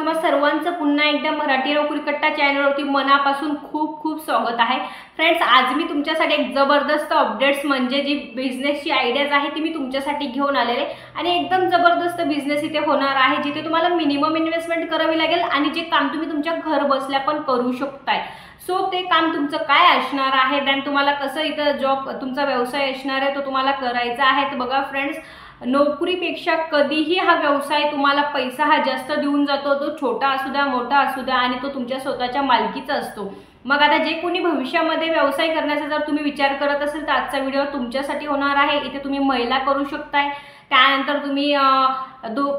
तुम्हा सर्वांचं पुन्हा एकदा मराठी नोकरीकट्टा चॅनलवरती मनापासून खूप खूप स्वागत आहे। फ्रेंड्स, आज मी तुमच्यासाठी एक जबरदस्त अपडेट्स म्हणजे जी बिझनेसची आयडियाज आहे ती मी तुमच्यासाठी घेऊन आलेले आणि एकदम जबरदस्त बिझनेस इथे होणार आहे जिथे तुम्हाला मिनिमम इन्व्हेस्टमेंट करावी लागेल आणि जे काम तुम्ही तुमच्या घर बसल्या पण करू शकताय। सो ते काम तुमचं काय असणार आहे, देन तुम्हाला कसं इथं जॉब तुमचा व्यवसाय असणार आहे तो तुम्हाला करायचा आहे। तर बघा फ्रेंड्स, नोकरीपेक्षा कधीही हा व्यवसाय तुम्हाला पैसा हा जास्त देऊन जातो, तो छोटा असू द्या मोठा असू द्या आणि तो तुमच्या स्वतःच्या मालकीचा असतो। मग आता जे कोणी भविष्यामध्ये व्यवसाय करण्याचा जर तुम्ही विचार करत असेल तर आजचा व्हिडिओ तुमच्यासाठी होणार आहे। इथे तुम्ही महिला करू शकताय, त्यानंतर तुम्ही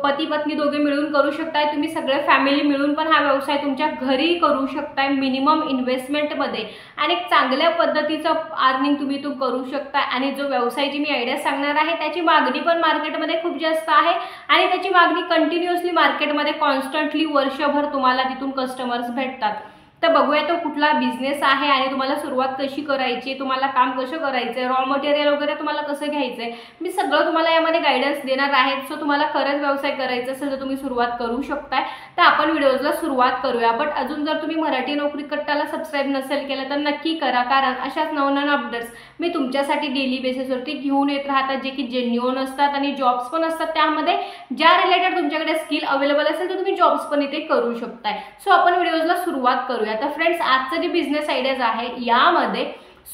पती पत्नी दोघे मिळून करू शकताय, तुम्ही सगळे फॅमिली मिळून पण हा व्यवसाय तुमच्या घरी करू शकताय मिनिमम इन्व्हेस्टमेंटमध्ये आणि चांगल्या पद्धतीचं अर्निंग तुम्ही करू शकताय। आणि जो व्यवसायाची मी आयडिया सांगणार आहे त्याची मागणी पण मार्केटमध्ये खूप जास्त आहे आणि त्याची मागणी कंटिन्युअसली मार्केटमध्ये कॉन्स्टंटली वर्षभर तुम्हाला तिथून कस्टमर्स भेटतात। तर बघूया तो कुठला बिझनेस आहे आणि तुम्हाला सुरुवात कशी करायची, तुम्हाला काम कसं करायचं, रॉ मटेरियल वगैरे तुम्हाला कसं घ्यायचं आहे, मी सगळं तुम्हाला यामध्ये गायडन्स देणार आहे। सो तुम्हाला खरंच व्यवसाय करायचा असेल तर तुम्ही सुरुवात करू शकताय। तर आपण व्हिडिओजला सुरुवात करूया। बट अजून जर तुम्ही मराठी नोकरी कट्टाला सबस्क्राईब नसेल केलं तर नक्की करा, कारण अशाच नवनवीन अपडेट्स मी तुमच्यासाठी डेली बेसिसवरती घेऊन येत राहतात जे की जेन्युइन असतात आणि जॉब्स पण असतात, त्यामध्ये ज्या रिलेटेड तुमच्याकडे स्किल अवेलेबल असेल तर तुम्ही जॉब्स पण इथे करू शकताय। सो आपण व्हिडिओजला सुरुवात करूया। आता फ्रेंड्स, आजचं जे बिझनेस आयडियाज आहे यामध्ये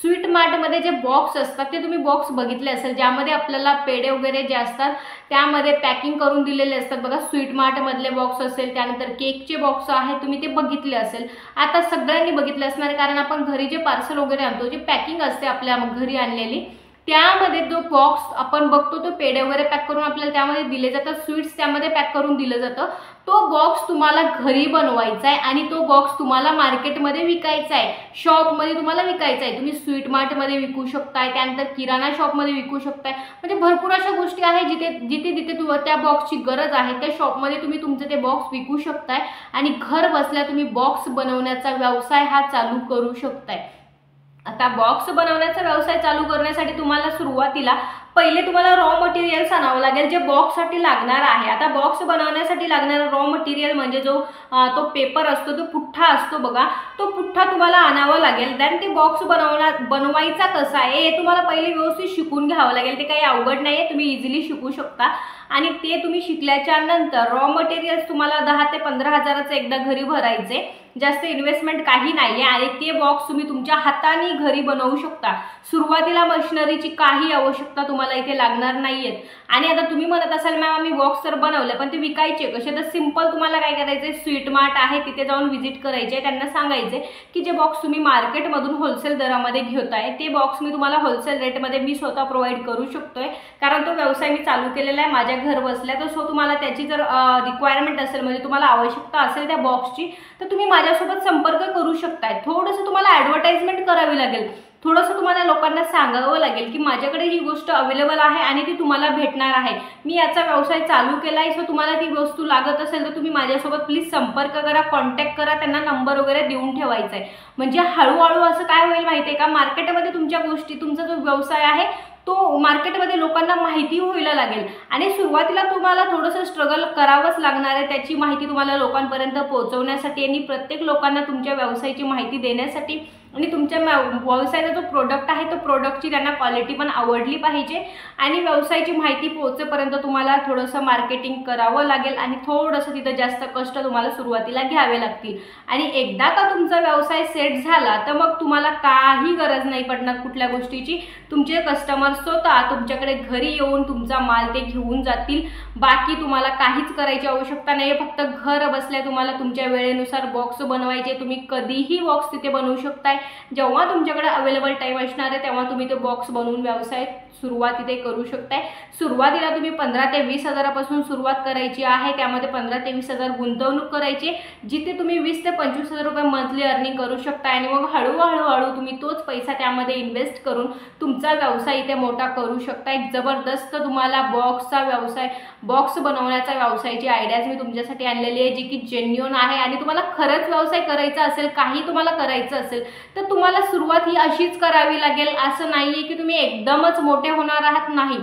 स्वीट मार्टमध्ये जे बॉक्स असतात ते तुम्ही बॉक्स बघितले असेल ज्यामध्ये आपल्याला पेढे वगैरे जे असतात त्यामध्ये पॅकिंग करून दिलेले असतात। बघा, स्वीट मार्टमधले बॉक्स असेल, त्यानंतर केकचे बॉक्स आहेत, तुम्ही ते बघितले असेल, आता सगळ्यांनी बघितले असणार, कारण आपण घरी जे पार्सल वगैरे आणतो जे पॅकिंग असते आपल्या घरी आणलेली त्यामध्ये जो बॉक्स आपण बघतो तो पेढे वगैरे पॅक करून आपल्याला त्यामध्ये दिले जातात, स्वीट्स त्यामध्ये पॅक करून दिलं जातं। तो बॉक्स तुम्हाला घरी बनवायचा आहे आणि तो बॉक्स तुम्हाला मार्केटमध्ये विकायचा आहे, शॉपमध्ये तुम्हाला विकायचा आहे, तुम्ही स्वीट मार्टमध्ये विकू शकताय, त्यानंतर किराणा शॉपमध्ये विकू शकताय। म्हणजे भरपूर अशा गोष्टी आहेत जिथे जिथे तिथे तुम्हाला त्या बॉक्सची गरज आहे त्या शॉपमध्ये तुम्ही तुमचे ते बॉक्स विकू शकताय आणि घर बसल्या तुम्ही बॉक्स बनवण्याचा व्यवसाय हा चालू करू शकताय। आता बॉक्स बनवण्याचा व्यवसाय चालू करण्यासाठी तुम्हाला सुरुवातीला पहिले तुम्हाला रॉ मटेरियल्स आणावं लागेल जे बॉक्ससाठी लागणार आहे। आता बॉक्स बनवण्यासाठी लागणारा रॉ मटेरियल म्हणजे जो तो पेपर असतो, तो पुठ्ठा असतो बघा, तो पुठ्ठा तुम्हाला आणावा लागेल। देन ते बॉक्स बनवायचा कसा आहे हे तुम्हाला पहिले व्यवस्थित शिकून घ्यावं लागेल, ते काही अवघड नाही आहे, तुम्ही इझिली शिकू शकता। आणि ते तुम्ही शिकल्याच्या नंतर रॉ मटेरियल्स तुम्हाला 10 ते 15 हजाराचं एकदा घरी भरायचे, जास्त इन्व्हेस्टमेंट काही नाही आहे आणि ते बॉक्स तुम्ही तुमच्या हाताने घरी बनवू शकता। सुरुवातीला मशिनरीची काही आवश्यकता तुम्हाला इथे लागणार नाहीये। आणि आता तुम्ही म्हणत असाल मॅम आम्ही बॉक्स तर बनवले पण ते विकायचे कसे, तर सिंपल तुम्हाला काय करायचे, स्वीट मार्ट आहे तिथे जाऊन व्हिजिट करायचे, त्यांना सांगायचे की जे बॉक्स तुम्ही मार्केटमधून होलसेल दरामध्ये घेताय ते बॉक्स मी तुम्हाला होलसेल रेटमध्ये मी स्वतः प्रोव्हाइड करू शकतोय, कारण तो व्यवसाय मी चालू केलेला आहे माझ्या घर बसल्या। तर सो तुम्हाला त्याची जर रिक्वायरमेंट असेल म्हणजे तुम्हाला आवश्यकता असेल त्या बॉक्सची तर तुम्ही माझ्यासोबत संपर्क करू शकताय। थोडंसं तुम्हाला ॲडव्हर्टाइजमेंट करावी लागेल, थोडंसं तुम्हाला लोकांना सांगावं लागेल की माझ्याकडे ही गोष्ट अवेलेबल आहे आणि ती तुम्हाला भेटणार आहे, मी याचा व्यवसाय चालू केला आहे, सो तुम्हाला ती वस्तू लागत असेल तर तुम्ही माझ्यासोबत प्लीज संपर्क करा, कॉन्टॅक्ट करा, त्यांना नंबर वगैरे देऊन ठेवायचा आहे। म्हणजे हळूहळू असं काय होईल माहिती आहे का, मार्केटमध्ये तुमच्या गोष्टी तुमचा जो व्यवसाय आहे तो मार्केटमध्ये लोकांना माहिती व्हायला लागेल आणि सुरुवातीला तुम्हाला थोडंसं स्ट्रगल करावंच लागणार आहे त्याची माहिती तुम्हाला लोकांपर्यंत पोहोचवण्यासाठी आणि प्रत्येक लोकांना तुमच्या व्यवसायाची माहिती देण्यासाठी आणि तुमच्या व्यवसायाचा जो प्रोडक्ट आहे तो प्रोडक्टची त्यांना क्वालिटी पण आवडली पाहिजे आणि व्यवसायाची माहिती पोहोचेपर्यंत तुम्हाला थोडंसं मार्केटिंग करावं लागेल आणि थोडंसं तिथं जास्त कष्ट तुम्हाला सुरुवातीला घ्यावे लागतील। आणि एकदा का तुमचा व्यवसाय सेट झाला तर मग तुम्हाला काही गरज नाही पडणार कुठल्या गोष्टीची, तुमचे कस्टमर स्वतः तुमच्याकडे घरी येऊन तुमचा माल ते घेऊन जातील, बाकी तुम्हाला काहीच करायची आवश्यकता नाही आहे। फक्त घर बसल्या तुम्हाला तुमच्या वेळेनुसार बॉक्स बनवायचे, तुम्ही कधीही बॉक्स तिथे बनवू शकताय, जेव्हा तुमच्याकडे अवेलेबल टाईम असणार आहे तेव्हा तुम्ही ते बॉक्स बनवून व्यवसाय सुरुवात इथे करू शकताय। सुरुवातीला तुम्ही 15 ते 20 हजारापासून सुरुवात करायची आहे, त्यामध्ये 15 ते 20 हजार गुंतवणूक करायची जिथे तुम्ही 20 ते 25 हजार रुपये मंथली अर्निंग करू शकता आणि मग हळूहळू तुम्ही तोच पैसा त्यामध्ये इन्व्हेस्ट करून तुमचा व्यवसाय इथे मोठा करू शकता। एक जबरदस्त तुम्हाला बॉक्सचा व्यवसाय बॉक्स बनवण्याचा व्यवसायाची आयडियाज मी तुमच्यासाठी आणलेली आहे जी की जेन्युइन आहे आणि तुम्हाला खरंच व्यवसाय करायचा असेल, काही तुम्हाला करायचं असेल तर तुम्हाला सुरुवात ही अशीच करावी लागेल, असं नाही आहे की तुम्ही एकदमच मोठे होणार आहात, नाही।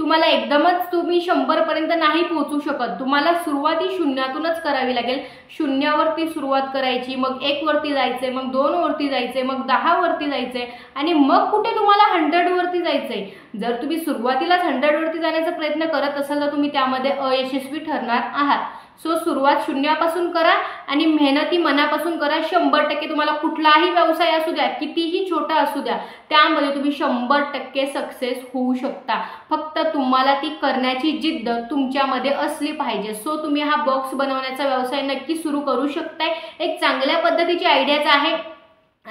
तुम्हाला एकदमच तुम्ही 100 पर्यंत नाही पोहोचू शकत, तुम्हाला सुरुवाती शून्यातूनच करावी लागेल। शून्यावरती सुरुवात करायची, मग 1 वरती जायचे, मग 2 वरती जायचे, मग 10 वरती जायचे आणि मग कुठे तुम्हाला 100 वरती जायचे। जर तुम्ही सुरुवातीलाच 100 वरती जाण्याचा प्रयत्न करत असाल तर तुम्ही त्यामध्ये अयशस्वी ठरणार आहात। सो सुरुवात शून्यापासून करा आणि मेहनती मनापासून करा। 100% तुम्हाला कुठलाही व्यवसाय असू द्या, कितीही छोटा असू द्या, त्यामध्ये तुम्ही 100% सक्सेस होऊ शकता। फक्त तुम्हाला ती करण्याची जिद्द तुमच्यामध्ये असली पाहिजे। सो तुम्ही हा बॉक्स बनवण्याचा व्यवसाय नक्की सुरू करू शकताय। एक चांगल्या पद्धतीची आयडियाज आहे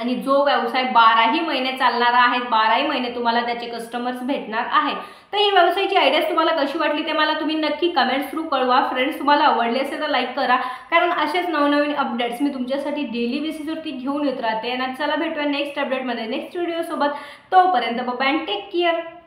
आणि जो व्यवसाय 12 महिने चालणार आहे, 12 महिने तुम्हाला त्याचे कस्टमर्स भेटणार आहे। तर ही व्यवसायाची आयडियाज तुम्हाला कशी वाटली ते मला तुम्ही नक्की कमेंट्स थ्रू कळवा। फ्रेंड्स, तुम्हाला आवडले असेल तर लाईक करा, कारण असेच नवनवीन अपडेट्स मी तुमच्यासाठी डेली बेसिसवरती घेऊन येत राहते। आणि चला भेटूया नेक्स्ट अपडेटमध्ये, नेक्स्ट व्हिडिओ सोबत। तोपर्यंत बाय बाय, टेक केअर।